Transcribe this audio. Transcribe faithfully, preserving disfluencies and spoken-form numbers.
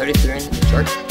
thirty-three in the church.